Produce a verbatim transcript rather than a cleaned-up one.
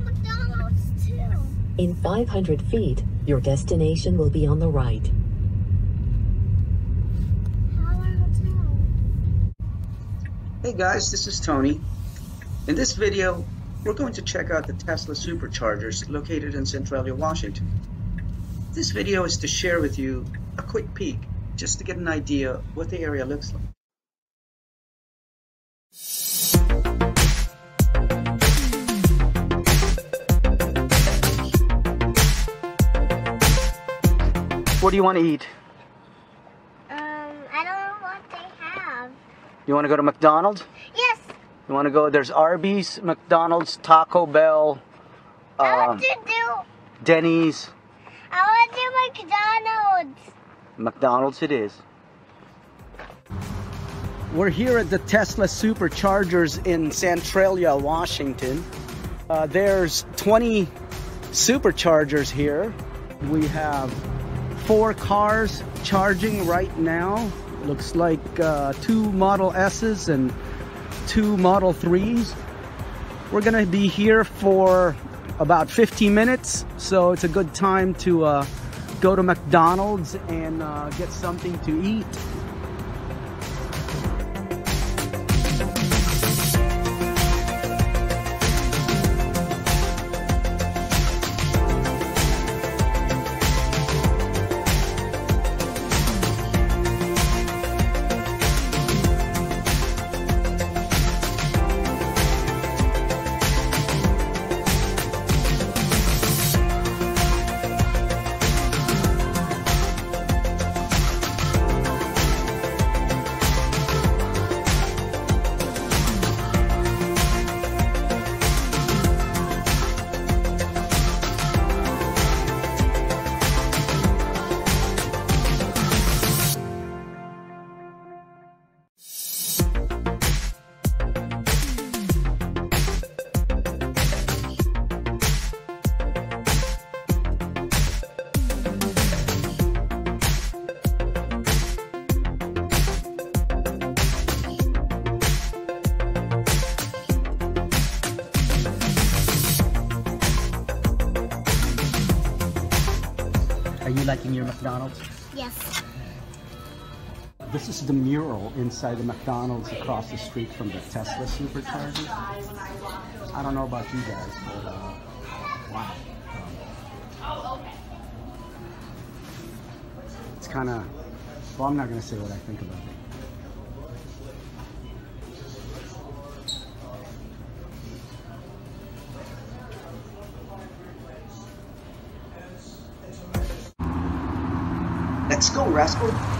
got McDonald's too. In five hundred feet, your destination will be on the right. Hey guys, this is Tony. In this video, we're going to check out the Tesla superchargers located in Centralia, Washington. This video is to share with you a quick peek just to get an idea what the area looks like. What do you want to eat? Um, I don't know what they have. You want to go to McDonald's? Yes. You want to go, there's Arby's, McDonald's, Taco Bell, uh, I want to do, Denny's. I want to do McDonald's. McDonald's it is. We're here at the Tesla Superchargers in Centralia, Washington. Uh, there's twenty superchargers here. We have four cars charging right now. Looks like uh, two Model S's and two Model threes. We're gonna be here for about fifteen minutes, so it's a good time to uh, go to McDonald's and uh, get something to eat. Are you liking your McDonald's? Yes. This is the mural inside the McDonald's across the street from the Tesla Superchargers. I don't know about you guys, but uh, wow. Um, it's kind of, well, I'm not going to say what I think about it. Let's go, rascal.